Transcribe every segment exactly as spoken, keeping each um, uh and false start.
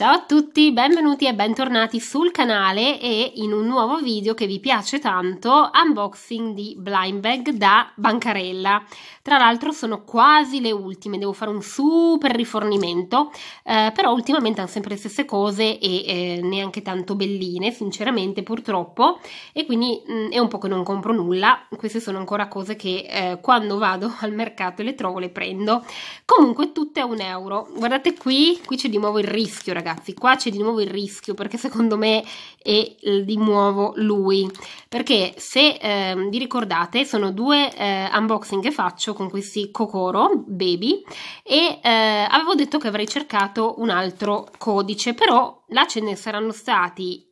Ciao a tutti, benvenuti e bentornati sul canale e in un nuovo video che vi piace tanto, unboxing di blind bag da bancarella. Tra l'altro sono quasi le ultime, devo fare un super rifornimento, eh, però ultimamente hanno sempre le stesse cose e eh, neanche tanto belline, sinceramente, purtroppo, e quindi mh, è un po' che non compro nulla. Queste sono ancora cose che eh, quando vado al mercato e le trovo le prendo. Comunque tutte a un euro. Guardate qui, qui c'è di nuovo il rischio, ragazzi. Ragazzi, qua c'è di nuovo il rischio, perché secondo me è di nuovo lui, perché se eh, vi ricordate sono due eh, unboxing che faccio con questi Kokoro baby e eh, avevo detto che avrei cercato un altro codice, però là ce ne saranno stati,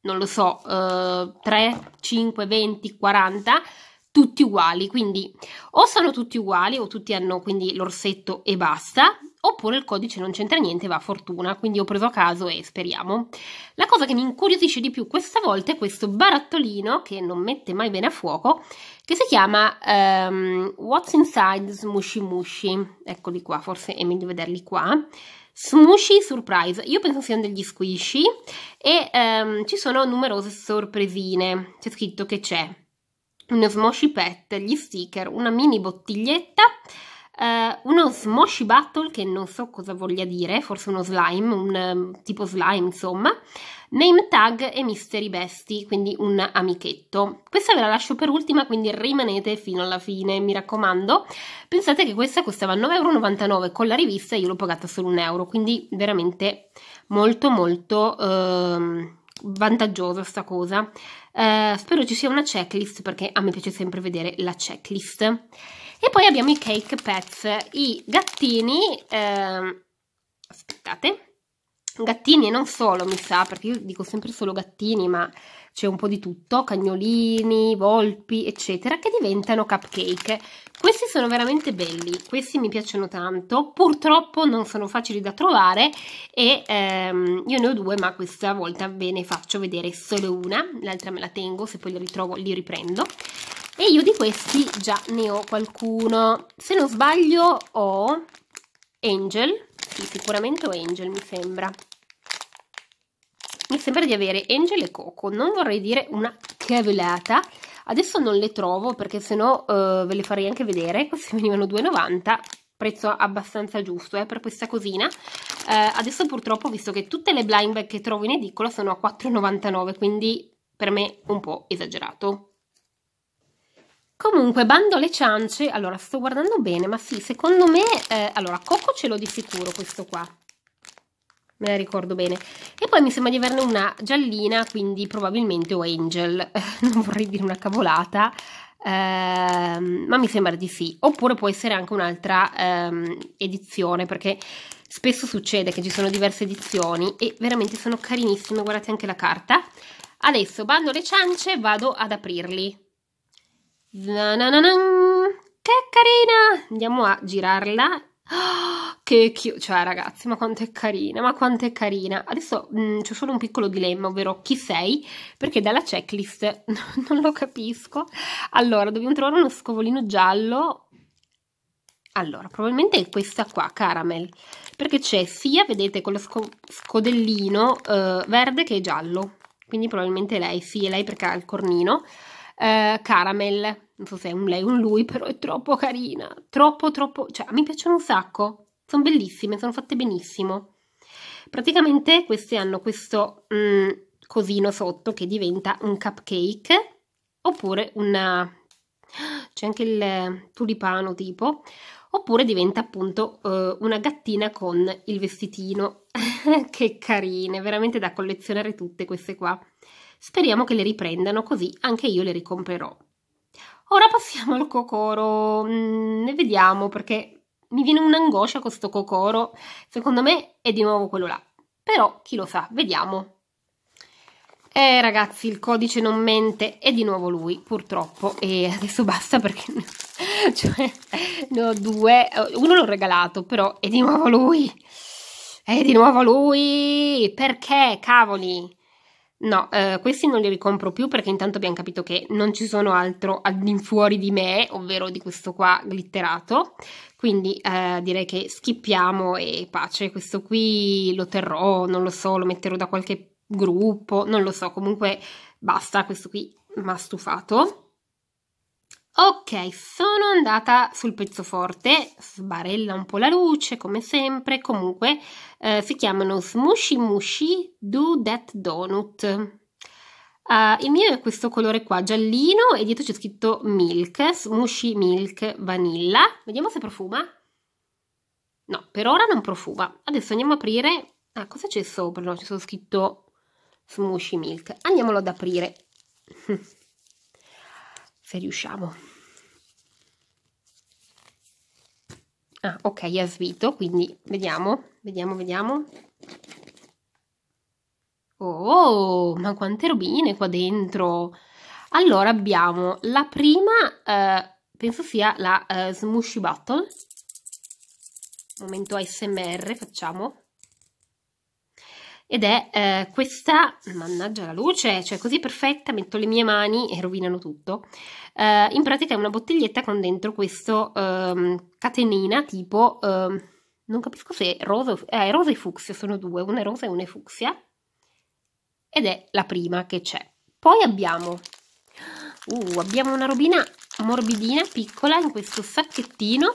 non lo so, eh, tre, cinque, venti, quaranta tutti uguali, quindi o sono tutti uguali o tutti hanno quindi l'orsetto e basta, oppure il codice non c'entra niente, va a fortuna, quindi ho preso a caso e speriamo. La cosa che mi incuriosisce di più questa volta è questo barattolino che non mette mai bene a fuoco, che si chiama um, What's Inside Smooshy Mushy, eccoli qua, forse è meglio vederli qua, Smooshy Surprise, io penso siano degli squishy e um, ci sono numerose sorpresine, c'è scritto che c'è uno Smooshy Pet, gli sticker, una mini bottiglietta, Uh, uno Smooshy Battle che non so cosa voglia dire, forse uno slime, un um, tipo slime insomma, name tag e mystery bestie, quindi un amichetto. Questa ve la lascio per ultima, quindi rimanete fino alla fine, mi raccomando. Pensate che questa costava nove e novantanove euro con la rivista e io l'ho pagata solo un euro, quindi veramente molto molto uh, vantaggiosa sta cosa. Uh, spero ci sia una checklist, perché a me piace sempre vedere la checklist. E poi abbiamo i Cake Pets, i gattini, eh, aspettate, gattini e non solo mi sa, perché io dico sempre solo gattini, ma c'è un po' di tutto, cagnolini, volpi, eccetera, che diventano cupcake. Questi sono veramente belli, questi mi piacciono tanto, purtroppo non sono facili da trovare e ehm, io ne ho due, ma questa volta ve ne faccio vedere solo una, l'altra me la tengo, se poi li ritrovo li riprendo. E io di questi già ne ho qualcuno, se non sbaglio ho Angel, sì, sicuramente ho Angel mi sembra, mi sembra di avere Angel e Coco, non vorrei dire una cavolata, adesso non le trovo perché sennò eh, ve le farei anche vedere, questi venivano due e novanta, prezzo abbastanza giusto eh, per questa cosina, eh, adesso purtroppo visto che tutte le blind bag che trovo in edicola sono a quattro e novantanove, quindi per me un po' esagerato. Comunque, bando alle ciance, allora sto guardando bene, ma sì, secondo me, eh, allora Coco ce l'ho di sicuro questo qua, me la ricordo bene, e poi mi sembra di averne una giallina, quindi probabilmente ho Angel, non vorrei dire una cavolata, ehm, ma mi sembra di sì, oppure può essere anche un'altra ehm, edizione, perché spesso succede che ci sono diverse edizioni e veramente sono carinissime, guardate anche la carta. Adesso, bando alle ciance, vado ad aprirli. Nanananan. Che carina, andiamo a girarla, oh, che cute, cioè ragazzi ma quanto è carina, ma quanto è carina. Adesso c'è solo un piccolo dilemma, ovvero chi sei, perché dalla checklist non lo capisco. Allora dobbiamo trovare uno scovolino giallo, allora probabilmente è questa qua, caramel, perché c'è sia, vedete, con lo sco scodellino eh, verde che è giallo, quindi probabilmente lei, sì è lei perché ha il cornino. Uh, caramel, non so se è un lei o un lui, però è troppo carina, troppo troppo, cioè mi piacciono un sacco, sono bellissime, sono fatte benissimo. Praticamente queste hanno questo mm, cosino sotto che diventa un cupcake, oppure una, c'è anche il tulipano tipo, oppure diventa appunto uh, una gattina con il vestitino. Che carine, veramente da collezionare tutte queste qua. Speriamo che le riprendano, così anche io le ricomprerò. Ora passiamo al Kokoro, mm, ne vediamo, perché mi viene un'angoscia con sto Kokoro, secondo me è di nuovo quello là, però chi lo sa, vediamo. Eh ragazzi, il codice non mente, è di nuovo lui, purtroppo, e adesso basta perché cioè, ne ho due, uno l'ho regalato, però è di nuovo lui, è di nuovo lui, perché cavoli? No, eh, questi non li ricompro più perché intanto abbiamo capito che non ci sono altro all'infuori di me, ovvero di questo qua glitterato, Quindi eh, direi che skippiamo e pace. Questo qui lo terrò, non lo so, lo metterò da qualche gruppo, non lo so, comunque basta, questo qui mi ha stufato. Ok, sono andata sul pezzo forte, sbarella un po' la luce come sempre, comunque eh, si chiamano Smooshy Mushy Do That Donut. Uh, il mio è questo colore qua, giallino, e dietro c'è scritto Milk, Smooshy Milk Vanilla. Vediamo se profuma. No, per ora non profuma. Adesso andiamo a aprire... Ah, cosa c'è sopra? No, c'è solo scritto Smooshy Milk. Andiamolo ad aprire. Se riusciamo. Ah, ok, ha svito, quindi vediamo, vediamo, vediamo. Oh, ma quante robine qua dentro! Allora abbiamo la prima, eh, penso sia la eh, Smooshy Battle. Momento A S M R, facciamo. Ed è eh, questa, mannaggia la luce, cioè così perfetta, metto le mie mani e rovinano tutto. Eh, in pratica è una bottiglietta con dentro questo ehm, catenina tipo, ehm, non capisco se è rosa, eh, rosa e fucsia, sono due, una è rosa e una è fucsia. Ed è la prima che c'è. Poi abbiamo, uh, abbiamo una robina morbidina, piccola, in questo sacchettino.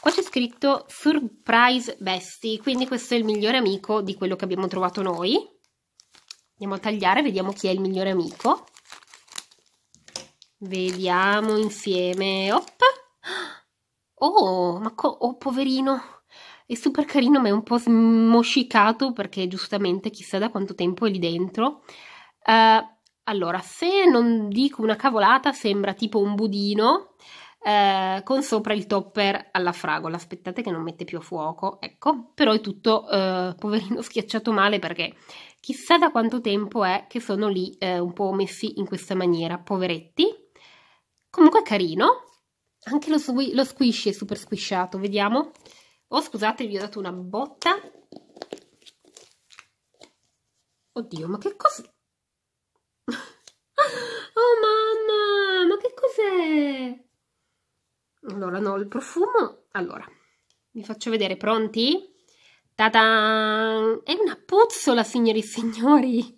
Qua c'è scritto Surprise Bestie, quindi questo è il migliore amico di quello che abbiamo trovato noi. Andiamo a tagliare, vediamo chi è il migliore amico. Vediamo insieme. Op. Oh, ma oh, poverino, è super carino ma è un po' smoscicato perché giustamente chissà da quanto tempo è lì dentro. Uh, allora, se non dico una cavolata sembra tipo un budino. Eh, con sopra il topper alla fragola, aspettate che non mette più a fuoco, ecco, però è tutto eh, poverino schiacciato male perché chissà da quanto tempo è che sono lì eh, un po' messi in questa maniera, poveretti. Comunque è carino anche lo, lo squishy, è super squisciato, vediamo. Oh scusate, vi ho dato una botta, oddio, ma che cos'è? Oh mamma, ma che cos'è? Allora, no, il profumo... Allora, vi faccio vedere, pronti? Ta-da! È una puzzola, signori e signori!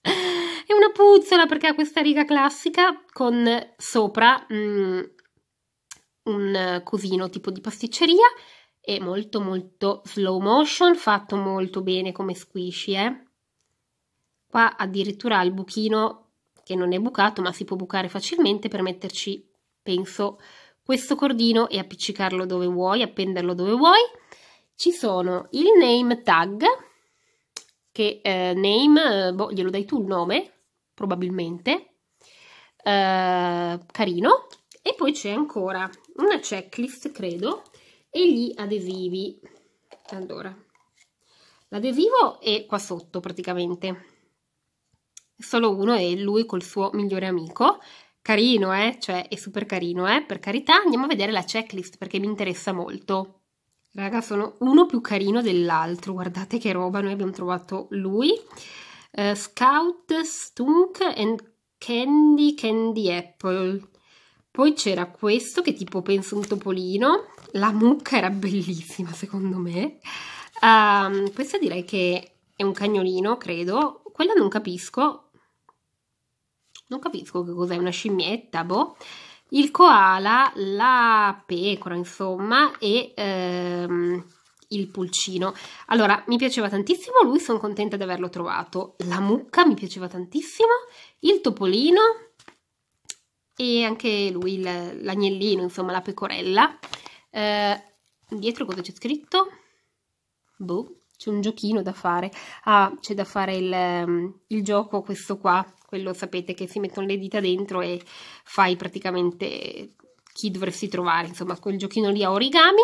È una puzzola perché ha questa riga classica con sopra mm, un cosino tipo di pasticceria. È molto molto slow motion, fatto molto bene come squishy, eh? Qua addirittura il buchino che non è bucato, ma si può bucare facilmente per metterci, penso... questo cordino e appiccicarlo dove vuoi, appenderlo dove vuoi. Ci sono il name tag, che eh, name, eh, boh, glielo dai tu il nome, probabilmente, eh, carino. E poi c'è ancora una checklist, credo, e gli adesivi. Allora, l'adesivo è qua sotto praticamente, solo uno è lui col suo migliore amico. Carino, eh? Cioè, è super carino, eh? Per carità, andiamo a vedere la checklist perché mi interessa molto. Raga, sono uno più carino dell'altro, guardate che roba, noi abbiamo trovato lui. Uh, Scout Stunk and Candy, Candy Apple. Poi c'era questo che tipo penso un topolino. La mucca era bellissima secondo me. Uh, questa direi che è un cagnolino, credo. Quella non capisco. Non capisco che cos'è, una scimmietta, boh. Il koala, la pecora, insomma, e ehm, il pulcino. Allora, mi piaceva tantissimo lui, sono contenta di averlo trovato. La mucca mi piaceva tantissimo, il topolino e anche lui, l'agnellino, insomma, la pecorella. Eh, dietro cosa c'è scritto? Boh, c'è un giochino da fare. Ah, c'è da fare il, il gioco questo qua. Quello sapete che si mettono le dita dentro e fai praticamente chi dovresti trovare, insomma quel giochino lì a origami.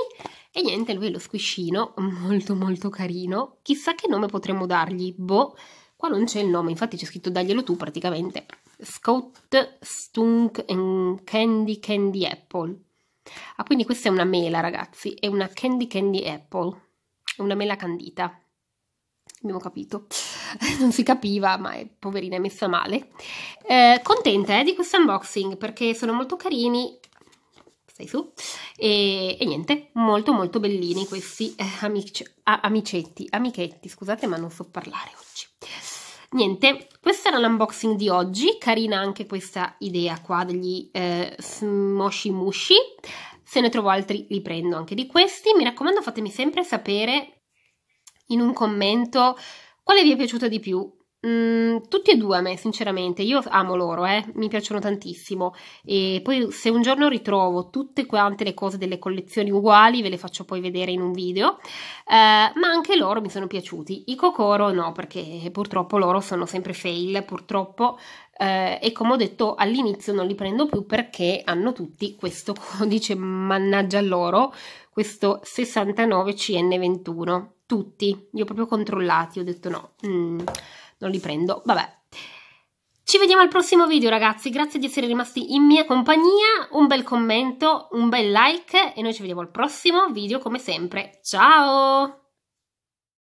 E niente, lui è lo squiscino, molto molto carino. Chissà che nome potremmo dargli, boh, qua non c'è il nome, infatti c'è scritto daglielo tu praticamente. Scout Stunk and Candy Candy Apple. Ah, quindi questa è una mela ragazzi, è una Candy Candy Apple, è una mela candita. Abbiamo capito, non si capiva ma è, poverina è messa male. Eh, contenta eh, di questo unboxing perché sono molto carini, stai su, e, e niente, molto molto bellini questi eh, amici, ah, amicetti, amichetti, scusate ma non so parlare oggi. Niente, questo era l'unboxing di oggi, carina anche questa idea qua degli eh, Smooshy Mushy. Se ne trovo altri li prendo anche di questi. Mi raccomando, fatemi sempre sapere in un commento quale vi è piaciuto di più. Mm, tutti e due a me sinceramente, io amo loro, eh? Mi piacciono tantissimo, e poi se un giorno ritrovo tutte quante le cose delle collezioni uguali ve le faccio poi vedere in un video, eh, ma anche loro mi sono piaciuti. I Kokoro no, perché purtroppo loro sono sempre fail, purtroppo, eh, e come ho detto all'inizio non li prendo più perché hanno tutti questo codice, mannaggia loro, questo sessantanove C N ventuno, tutti, li ho proprio controllati, ho detto no, mm. non li prendo, vabbè. Ci vediamo al prossimo video ragazzi, grazie di essere rimasti in mia compagnia, un bel commento, un bel like e noi ci vediamo al prossimo video come sempre, ciao!